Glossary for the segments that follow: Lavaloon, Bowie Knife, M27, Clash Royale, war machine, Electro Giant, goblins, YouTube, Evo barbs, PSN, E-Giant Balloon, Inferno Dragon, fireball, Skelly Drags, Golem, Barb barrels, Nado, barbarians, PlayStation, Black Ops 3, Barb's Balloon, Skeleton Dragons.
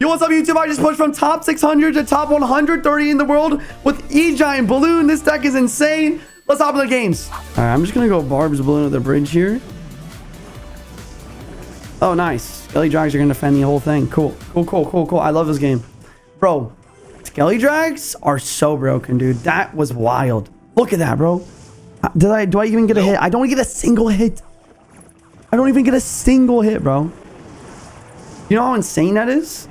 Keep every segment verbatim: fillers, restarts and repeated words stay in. Yo, what's up, YouTube? I just pushed from top six hundred to top one hundred thirty in the world with E-Giant Balloon. This deck is insane. Let's hop in the games. All right, I'm just going to go Barb's Balloon at the bridge here. Oh, nice. Skelly Drags are going to defend the whole thing. Cool. Cool, cool, cool, cool. I love this game. Bro, Skelly Drags are so broken, dude. That was wild. Look at that, bro. Did I, do I even get a hit? I don't get a single hit. I don't even get a single hit, bro. You know how insane that is?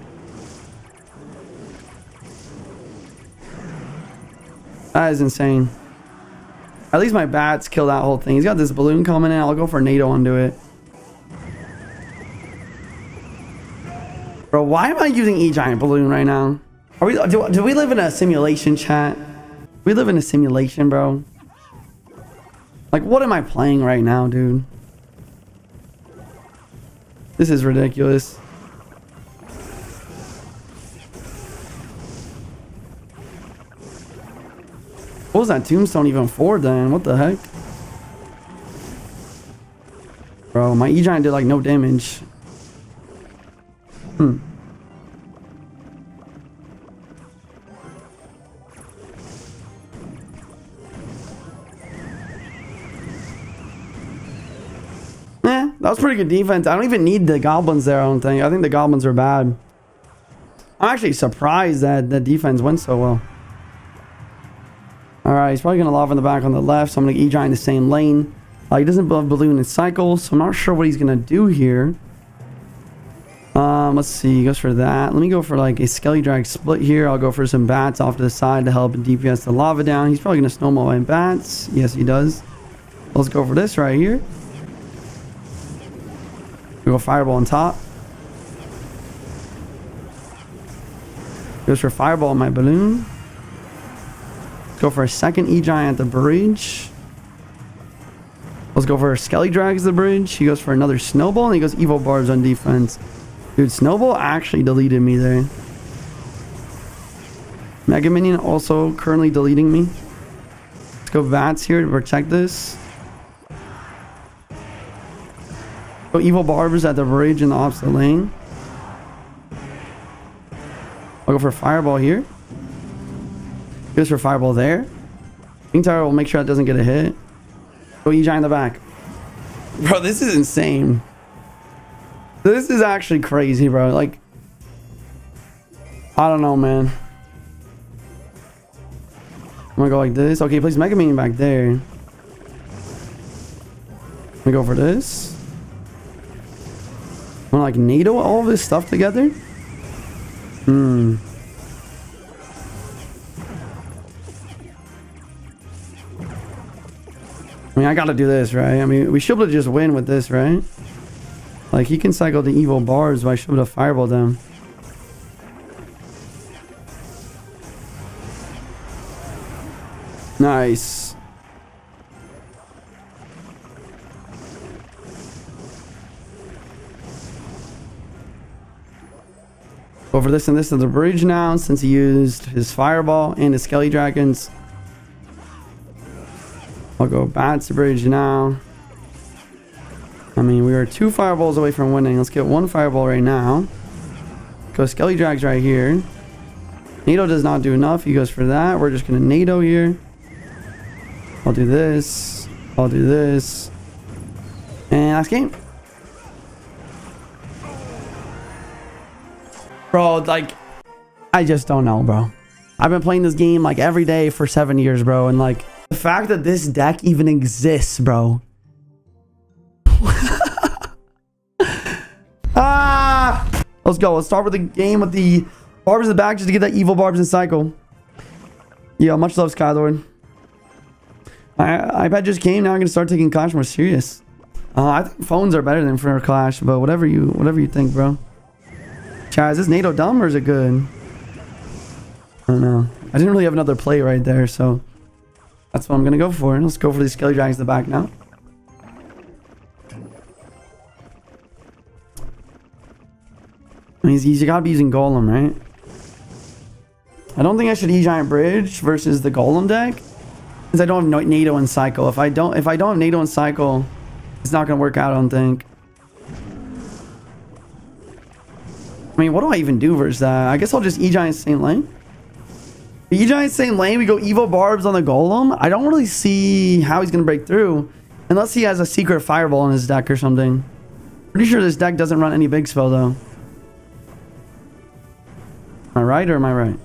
That is insane. At least my bats kill that whole thing. He's got this balloon coming in. I'll go for Nado onto it. Bro, why am I using E-Giant Balloon right now? Are we? Do, do we live in a simulation, chat? We live in a simulation, bro. Like, what am I playing right now, dude? This is ridiculous. What was that tombstone even for then? What the heck? Bro, my E-Giant did like no damage. Hmm. Eh, that was pretty good defense. I don't even need the goblins there, I don't think. I think the goblins are bad. I'm actually surprised that the defense went so well. Alright, he's probably going to lob in the back on the left, so I'm going to E-Giant in the same lane. Uh, he doesn't love Balloon in cycles, so I'm not sure what he's going to do here. Um, let's see, he goes for that. Let me go for like a Skelly Drag split here. I'll go for some bats off to the side to help D P S the lava down. He's probably going to snowball in bats. Yes, he does. Let's go for this right here. We go fireball on top. Goes for fireball on my balloon. Go for a second E-Giant at the bridge. Let's go for a Skelly Drags the bridge. He goes for another snowball and he goes Evo barbs on defense. Dude, snowball actually deleted me there. Mega Minion also currently deleting me. Let's go bats here to protect this. Go Evo barbs at the bridge in the opposite lane. I'll go for fireball here. Goes for fireball there. King Tower will make sure that doesn't get a hit. Go E-Giant in the back. Bro, this is insane. This is actually crazy, bro. Like, I don't know, man. I'm gonna go like this. Okay, place Mega Minion back there. I'm gonna go for this. I'm gonna like Nado all this stuff together. Hmm. I mean, I gotta do this, right? I mean, we should be able to just win with this, right? Like, he can cycle the evil bars, but I should be able to fireball them. Nice. Go for this and this at the bridge now, since he used his fireball and his Skelly Dragons. I'll go bats bridge now. I mean, we are two fireballs away from winning. Let's get one fireball right now. Go Skelly Drags right here. Nado does not do enough. He goes for that. We're just going to Nado here. I'll do this. I'll do this. And last game. Bro, like, I just don't know, bro. I've been playing this game like every day for seven years, bro. And like, the fact that this deck even exists, bro. Ah! Let's go. Let's start with the game with the barbs in the back just to get that evil barbs in cycle. Yo, much love, Skylord. My iPad just came. Now I'm gonna start taking Clash more serious. Uh, I think phones are better than for Clash, but whatever you whatever you think, bro. Chad, is this Nado dumb or is it good? I don't know. I didn't really have another play right there, so. That's what I'm going to go for. Let's go for these Skelly Dragons in the back now. I mean, you got to be using Golem, right? I don't think I should E-Giant Bridge versus the Golem deck. Because I don't have Nado in cycle. If I don't if I don't have Nado in cycle, it's not going to work out, I don't think. I mean, what do I even do versus that? I guess I'll just E-Giant same lane. E-Giant same lane, we go Evo Barbs on the Golem. I don't really see how he's going to break through. Unless he has a secret fireball in his deck or something. Pretty sure this deck doesn't run any big spell though. Am I right or am I right?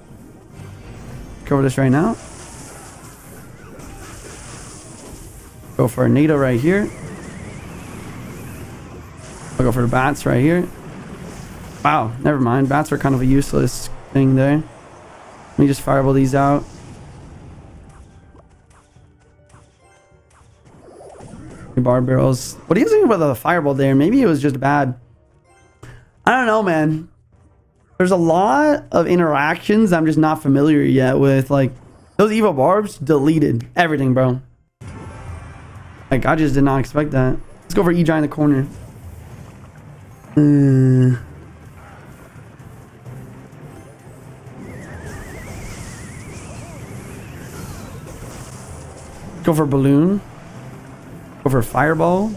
Cover this right now. Go for a Nado right here. I'll go for the bats right here. Wow, never mind. Bats were kind of a useless thing there. Let me just fireball these out. Barb barrels. What do you think about the fireball there? Maybe it was just bad. I don't know, man. There's a lot of interactions I'm just not familiar yet with. Like, those Evo Barbs deleted everything, bro. Like, I just did not expect that. Let's go for E-Giant in the corner. Uh, go for balloon. Go for fireball.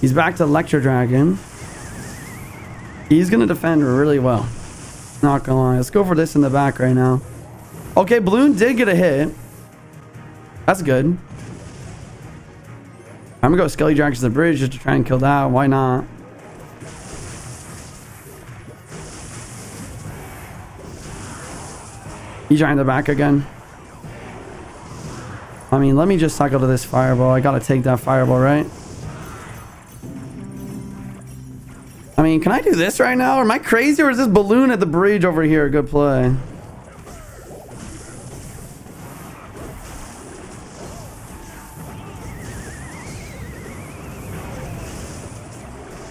He's back to Lecture Dragon. He's going to defend really well. Not going to lie. Let's go for this in the back right now. Okay, balloon did get a hit. That's good. I'm going to go Skelly Drags to the bridge just to try and kill that. Why not? He's trying the back again. I mean, let me just cycle to this fireball. I gotta take that fireball, right? I mean, can I do this right now? Am I crazy or is this balloon at the bridge over here a good play?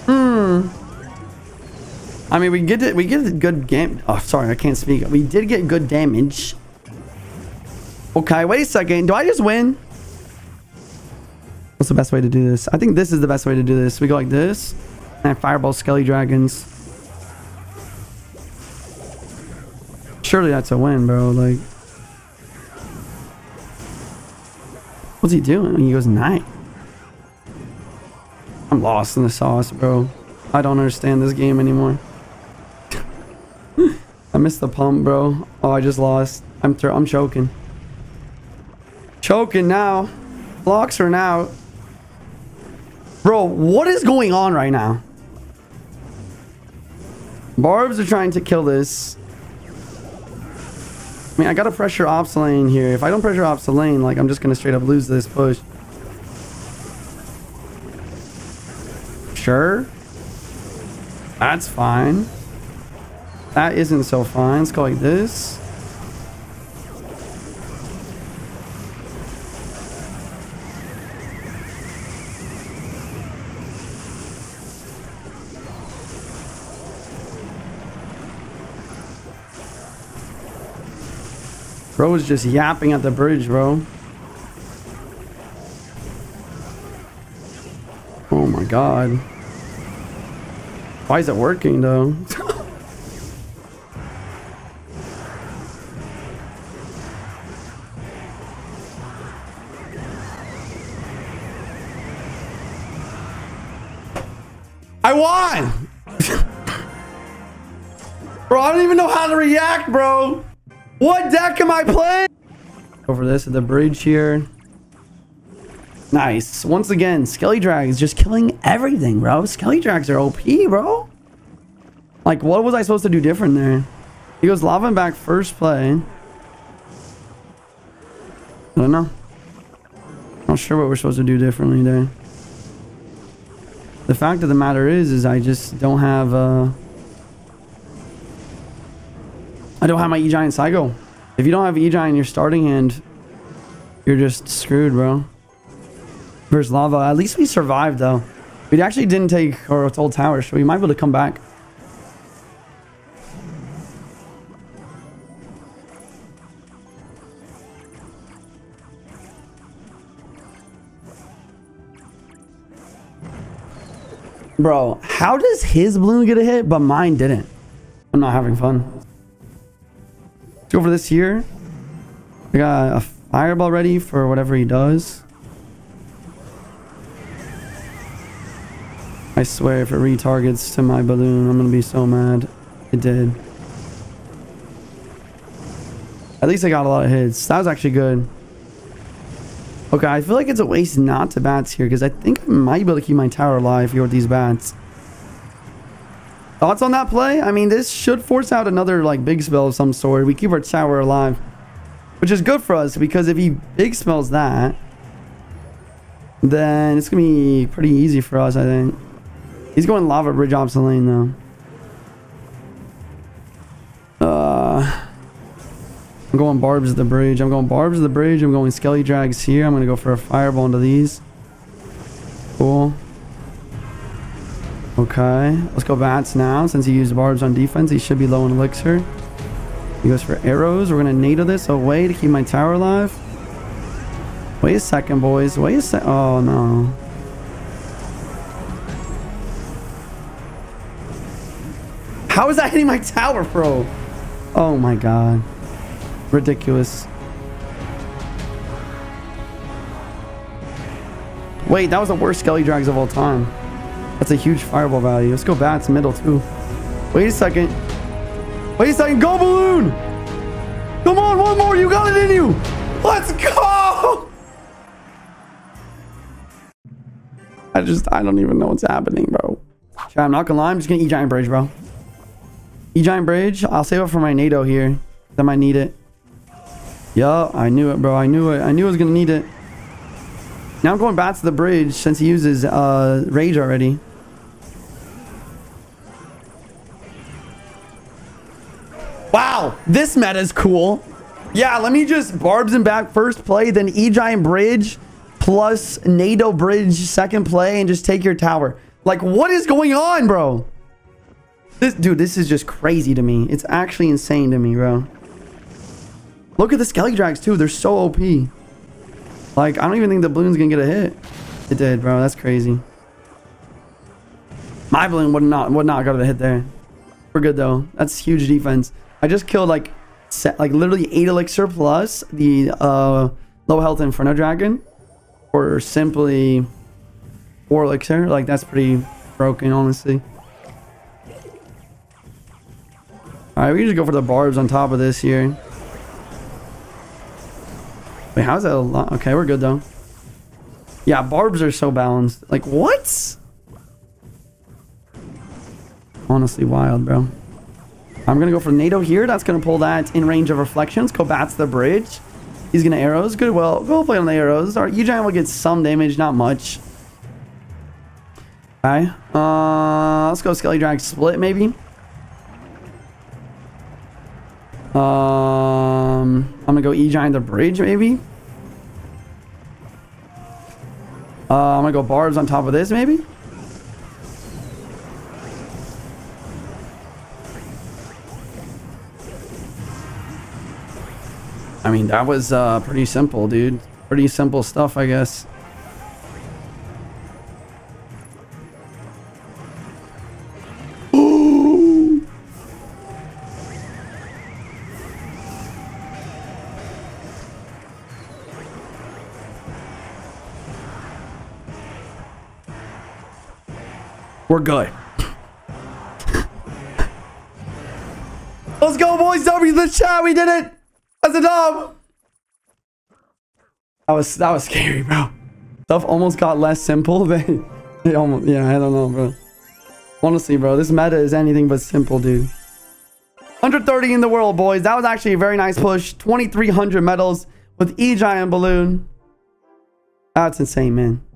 Hmm. I mean, we get it. We get a good game. Oh, sorry, I can't speak. We did get good damage. Okay, wait a second. Do I just win? What's the best way to do this? I think this is the best way to do this. We go like this. And I fireball Skelly Dragons. Surely that's a win, bro. Like, what's he doing? He goes nine. I'm lost in the sauce, bro. I don't understand this game anymore. I missed the pump, bro. Oh, I just lost. I'm th- I'm choking. Choking now. Blocks are now. Bro, what is going on right now? Barbs are trying to kill this. I mean, I gotta pressure ops lane here. If I don't pressure ops the lane, like, I'm just gonna straight up lose this push. Sure. That's fine. That isn't so fine. Let's go like this. Bro was just yapping at the bridge, bro. Oh my god. Why is it working though? I won! Bro, I don't even know how to react, bro. What deck am I playing? Over this at the bridge here. Nice. Once again, Skelly Drags just killing everything, bro. Skelly Drags are O P, bro. Like, what was I supposed to do different there? He goes lava and back first play. I don't know. Not sure what we're supposed to do differently there. The fact of the matter is, is I just don't have... Uh, I don't have my E-Giant cycle. If you don't have E-Giant in your starting hand, you're just screwed, bro. Versus lava. At least we survived, though. We actually didn't take our old tower, so we might be able to come back. Bro, how does his balloon get a hit, but mine didn't? I'm not having fun. Go for this here. I got a fireball ready for whatever he does. I I swear if it retargets to my balloon, I'm gonna be so mad. It did. At least I got a lot of hits. That was actually good. Okay, I feel like it's a waste not to bats here, because I think I might be able to keep my tower alive here with these bats. Thoughts on that play? I mean, this should force out another, like, big spell of some sort. We keep our tower alive, which is good for us, because if he big spells that, then it's going to be pretty easy for us, I think. He's going lava bridge ops the lane, though. Uh... I'm going Barb's at the bridge. I'm going Barb's at the bridge. I'm going Skelly Drags here. I'm going to go for a fireball into these. Cool. Okay. Let's go Bats now. Since he used Barb's on defense, he should be low on elixir. He goes for arrows. We're going to Nado this away to keep my tower alive. Wait a second, boys. Wait a sec. Oh, no. How is that hitting my tower, bro? Oh, my God. Ridiculous. Wait, that was the worst Skelly Drags of all time. That's a huge fireball value. Let's go Bats middle too. Wait a second. Wait a second. Go balloon. Come on, one more. You got it in you. Let's go. I just, I don't even know what's happening, bro. I'm not gonna lie. I'm just gonna E-Giant Bridge, bro. E-Giant Bridge. I'll save up for my Nado here. I might need it. Yo, I knew it, bro. I knew it. I knew I was gonna need it. Now I'm going back to the bridge since he uses uh, rage already. Wow, this meta is cool. Yeah, let me just Barb's and back first play, then E-Giant Bridge plus Nado Bridge second play, and just take your tower. Like, what is going on, bro? This dude, this is just crazy to me. It's actually insane to me, bro. Look at the Skelly Drags too. They're so O P. Like, I don't even think the balloon's gonna get a hit. It did, bro. That's crazy. My balloon would not would not got a hit there. We're good though. That's huge defense. I just killed like set, like literally eight elixir plus the uh, low health Inferno Dragon, or simply four elixir. Like, that's pretty broken, honestly. All right, we can just go for the Barbs on top of this here. Wait, how's that a lot? Okay, we're good though. Yeah, Barbs are so balanced. Like, what? Honestly wild, bro. I'm gonna go for Nado here. That's gonna pull that in range of reflections. Go bats the bridge. He's gonna arrows. Good, well, go play on the arrows. Our E-Giant will get some damage, not much. All right, uh, let's go Skelly Drag split maybe. Um, I'm gonna go E-Giant the bridge, maybe. Uh, I'm gonna go Barb's on top of this, maybe. I mean, that was uh, pretty simple, dude. Pretty simple stuff, I guess. We're good. Let's go, boys. W the chat. We did it. That's a dub. That was that was scary, bro. Stuff almost got less simple than it almost. Yeah, I don't know, bro. Honestly, bro, this meta is anything but simple, dude. one hundred thirty in the world, boys. That was actually a very nice push. twenty-three hundred medals with E-Giant Balloon. That's insane, man.